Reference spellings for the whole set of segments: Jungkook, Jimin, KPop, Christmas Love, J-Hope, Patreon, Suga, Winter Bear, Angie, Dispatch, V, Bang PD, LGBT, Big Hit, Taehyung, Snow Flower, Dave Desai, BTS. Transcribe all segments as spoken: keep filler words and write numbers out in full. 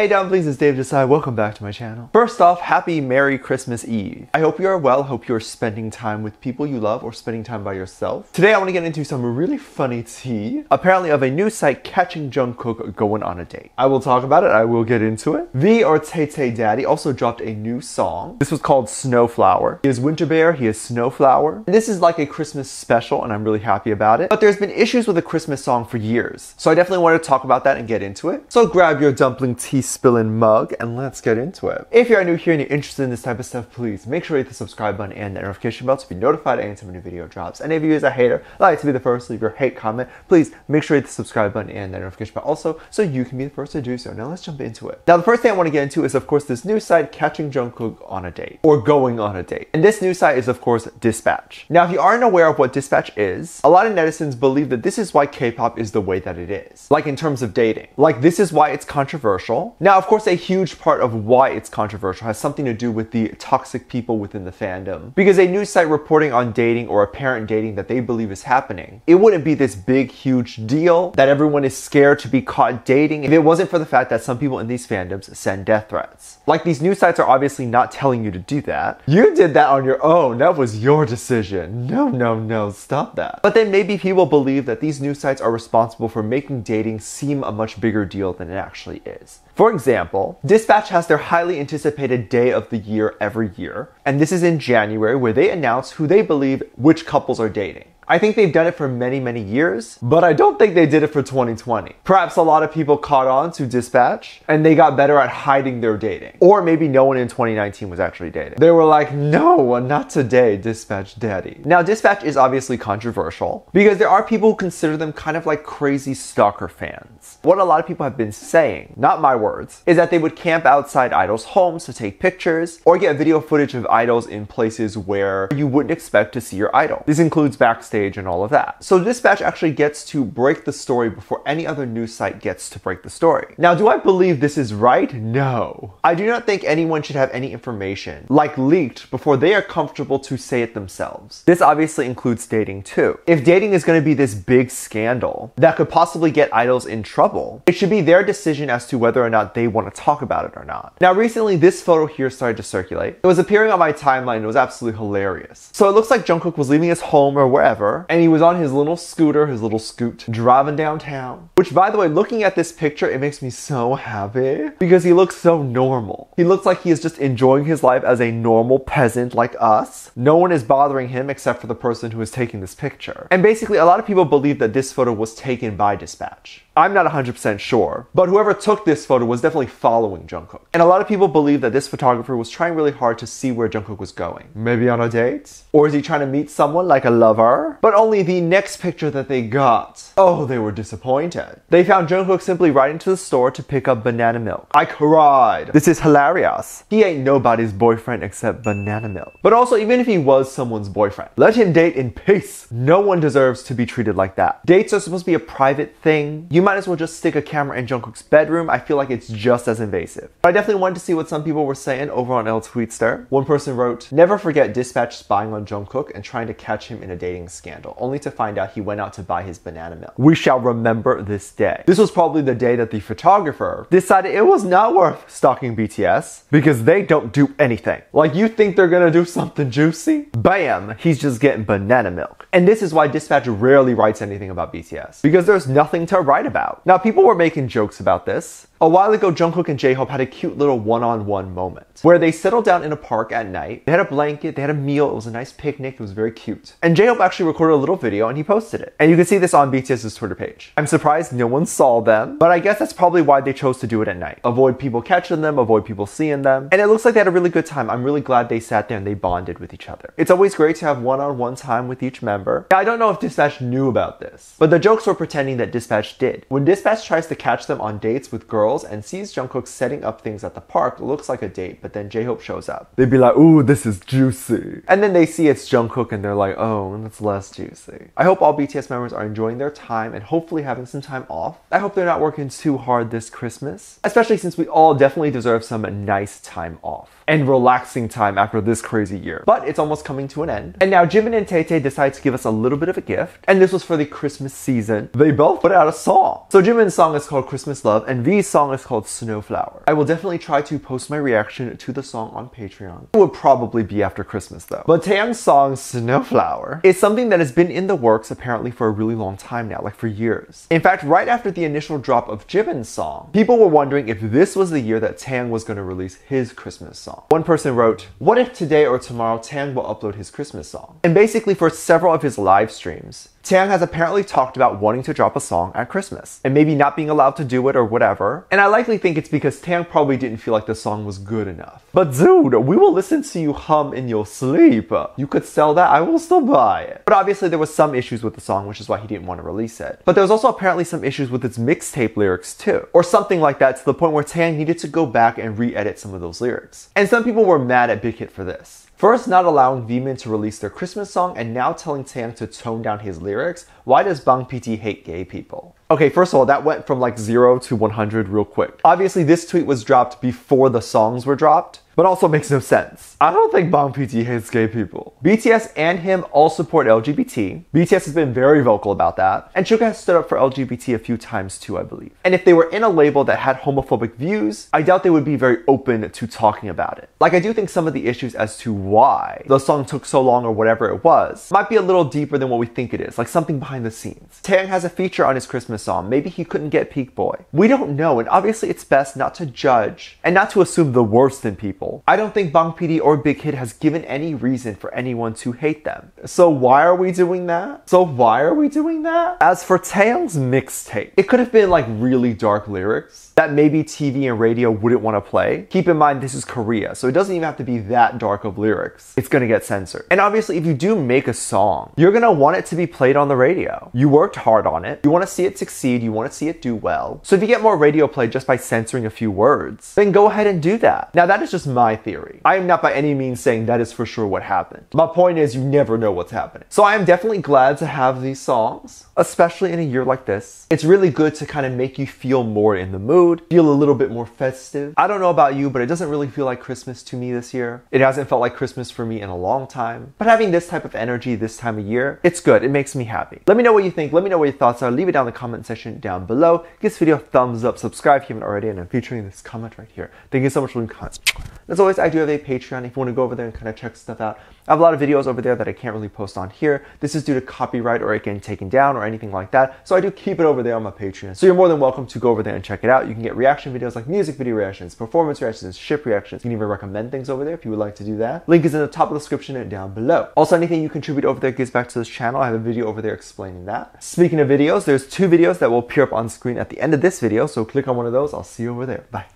Hey Dumplings, it's Dave Desai, welcome back to my channel. First off, happy Merry Christmas Eve. I hope you are well, hope you are spending time with people you love or spending time by yourself. Today I want to get into some really funny tea, apparently of a news site catching Jungkook going on a date. I will talk about it, I will get into it. V or Tay-Tay Daddy also dropped a new song. This was called Snow Flower. He is Winter Bear, he is Snow Flower. And this is like a Christmas special and I'm really happy about it. But there's been issues with a Christmas song for years, so I definitely want to talk about that and get into it. So grab your dumpling tea spillin' mug and let's get into it. If you're new here and you're interested in this type of stuff, please make sure you hit the subscribe button and the notification bell to be notified anytime a new video drops. And if you is a hater, like to be the first to leave your hate comment, please make sure you hit the subscribe button and the notification bell also so you can be the first to do so. Now let's jump into it. Now the first thing I want to get into is of course this news site catching Jungkook on a date or going on a date. And this news site is of course Dispatch. Now if you aren't aware of what Dispatch is, a lot of netizens believe that this is why K-pop is the way that it is. Like in terms of dating. Like this is why it's controversial. Now, of course, a huge part of why it's controversial has something to do with the toxic people within the fandom. Because a news site reporting on dating or apparent dating that they believe is happening, it wouldn't be this big, huge deal that everyone is scared to be caught dating if it wasn't for the fact that some people in these fandoms send death threats. Like, these news sites are obviously not telling you to do that. You did that on your own. That was your decision. No, no, no. Stop that. But then maybe people believe that these news sites are responsible for making dating seem a much bigger deal than it actually is. For example, Dispatch has their highly anticipated day of the year every year, and this is in January where they announce who they believe which couples are dating. I think they've done it for many, many years, but I don't think they did it for twenty twenty. Perhaps a lot of people caught on to Dispatch and they got better at hiding their dating. Or maybe no one in twenty nineteen was actually dating. They were like, no, not today, Dispatch Daddy. Now, Dispatch is obviously controversial because there are people who consider them kind of like crazy stalker fans. What a lot of people have been saying, not my words, is that they would camp outside idols' homes to take pictures or get video footage of idols in places where you wouldn't expect to see your idol. This includes backstage and all of that. So Dispatch actually gets to break the story before any other news site gets to break the story. Now, do I believe this is right? No. I do not think anyone should have any information, like leaked, before they are comfortable to say it themselves. This obviously includes dating too. If dating is going to be this big scandal that could possibly get idols in trouble, it should be their decision as to whether or not they want to talk about it or not. Now, recently this photo here started to circulate. It was appearing on my timeline and it was absolutely hilarious. So it looks like Jungkook was leaving his home or wherever, and he was on his little scooter, his little scoot, driving downtown. Which, by the way, looking at this picture, it makes me so happy because he looks so normal. He looks like he is just enjoying his life as a normal peasant like us. No one is bothering him except for the person who is taking this picture. And basically, a lot of people believe that this photo was taken by Dispatch. I'm not one hundred percent sure, but whoever took this photo was definitely following Jungkook. And a lot of people believe that this photographer was trying really hard to see where Jungkook was going. Maybe on a date? Or is he trying to meet someone like a lover? But only the next picture that they got. Oh, they were disappointed. They found Jungkook simply riding to the store to pick up banana milk. I cried. This is hilarious. He ain't nobody's boyfriend except banana milk. But also, even if he was someone's boyfriend, let him date in peace. No one deserves to be treated like that. Dates are supposed to be a private thing. You might as well just stick a camera in Jungkook's bedroom. I feel like it's just as invasive. But I definitely wanted to see what some people were saying over on L Tweetster. One person wrote, "Never forget Dispatch spying on Jungkook and trying to catch him in a dating scandal, only to find out he went out to buy his banana milk. We shall remember this day." This was probably the day that the photographer decided it was not worth stalking B T S because they don't do anything. Like, you think they're gonna do something juicy? Bam, he's just getting banana milk. And this is why Dispatch rarely writes anything about B T S, because there's nothing to write about. About. Now, people were making jokes about this. A while ago, Jungkook and J-Hope had a cute little one-on-one moment where they settled down in a park at night. They had a blanket, they had a meal, it was a nice picnic, it was very cute. And J-Hope actually recorded a little video and he posted it. And you can see this on BTS's Twitter page. I'm surprised no one saw them, but I guess that's probably why they chose to do it at night. Avoid people catching them, avoid people seeing them. And it looks like they had a really good time. I'm really glad they sat there and they bonded with each other. It's always great to have one-on-one time with each member. Now, I don't know if Dispatch knew about this, but the jokes were pretending that Dispatch did. When Dispatch tries to catch them on dates with girls and sees Jungkook setting up things at the park, it looks like a date, but then J-Hope shows up. They'd be like, ooh, this is juicy. And then they see it's Jungkook and they're like, oh, that's less juicy. I hope all B T S members are enjoying their time and hopefully having some time off. I hope they're not working too hard this Christmas, especially since we all definitely deserve some nice time off and relaxing time after this crazy year. But it's almost coming to an end. And now Jimin and Tay-Tay decide to give us a little bit of a gift, and this was for the Christmas season. They both put out a song. So Jimin's song is called Christmas Love and V's song song is called Snow Flower. I will definitely try to post my reaction to the song on Patreon. It would probably be after Christmas though. But Taehyung's song Snow Flower is something that has been in the works apparently for a really long time now, like for years. In fact, right after the initial drop of Jimin's song, people were wondering if this was the year that Taehyung was going to release his Christmas song. One person wrote, "What if today or tomorrow Taehyung will upload his Christmas song?" And basically for several of his live streams, Taehyung has apparently talked about wanting to drop a song at Christmas, and maybe not being allowed to do it or whatever, and I likely think it's because Taehyung probably didn't feel like the song was good enough. But dude, we will listen to you hum in your sleep. You could sell that, I will still buy it. But obviously there was some issues with the song, which is why he didn't want to release it. But there was also apparently some issues with its mixtape lyrics too, or something like that, to the point where Taehyung needed to go back and re-edit some of those lyrics. And some people were mad at Big Hit for this. First, not allowing V-min to release their Christmas song, and now telling Taehyung to tone down his lyrics. Why does Bang P D hate gay people? Okay, first of all, that went from like zero to one hundred real quick. Obviously, this tweet was dropped before the songs were dropped, but also makes no sense. I don't think Bang P D hates gay people. B T S and him all support L G B T. B T S has been very vocal about that. And Suga has stood up for L G B T a few times too, I believe. And if they were in a label that had homophobic views, I doubt they would be very open to talking about it. Like, I do think some of the issues as to why the song took so long or whatever it was might be a little deeper than what we think it is, like something behind the scenes. Taehyung has a feature on his Christmas song. Maybe he couldn't get Peak Boy. We don't know, and obviously it's best not to judge and not to assume the worst in people. I don't think Bang P D or Big Hit has given any reason for anyone to hate them. So why are we doing that? So why are we doing that? As for Taehyung's mixtape, it could have been like really dark lyrics that maybe T V and radio wouldn't want to play. Keep in mind, this is Korea, so it doesn't even have to be that dark of lyrics. It's gonna get censored. And obviously, if you do make a song, you're gonna want it to be played on the radio. You worked hard on it. You want to see it succeed. You want to see it do well. So if you get more radio play just by censoring a few words, then go ahead and do that. Now that is just my theory. I am not by any means saying that is for sure what happened. My point is, you never know what's happening. So I am definitely glad to have these songs, especially in a year like this. It's really good to kind of make you feel more in the mood, feel a little bit more festive. I don't know about you, but it doesn't really feel like Christmas to me this year. It hasn't felt like Christmas for me in a long time. But having this type of energy this time of year, it's good. It makes me happy. Let me know what you think. Let me know what your thoughts are. Leave it down in the comment section down below. Give this video a thumbs up, subscribe if you haven't already, and I'm featuring this comment right here. Thank you so much for leaving comments. As always, I do have a Patreon if you want to go over there and kind of check stuff out. I have a lot of videos over there that I can't really post on here. This is due to copyright or it getting taken down or anything like that. So I do keep it over there on my Patreon. So you're more than welcome to go over there and check it out. You can get reaction videos like music video reactions, performance reactions, ship reactions. You can even recommend things over there if you would like to do that. Link is in the top of the description and down below. Also, anything you contribute over there gives back to this channel. I have a video over there explaining that. Speaking of videos, there's two videos that will appear up on screen at the end of this video. So click on one of those. I'll see you over there. Bye.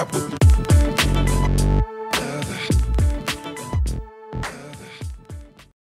I wouldn't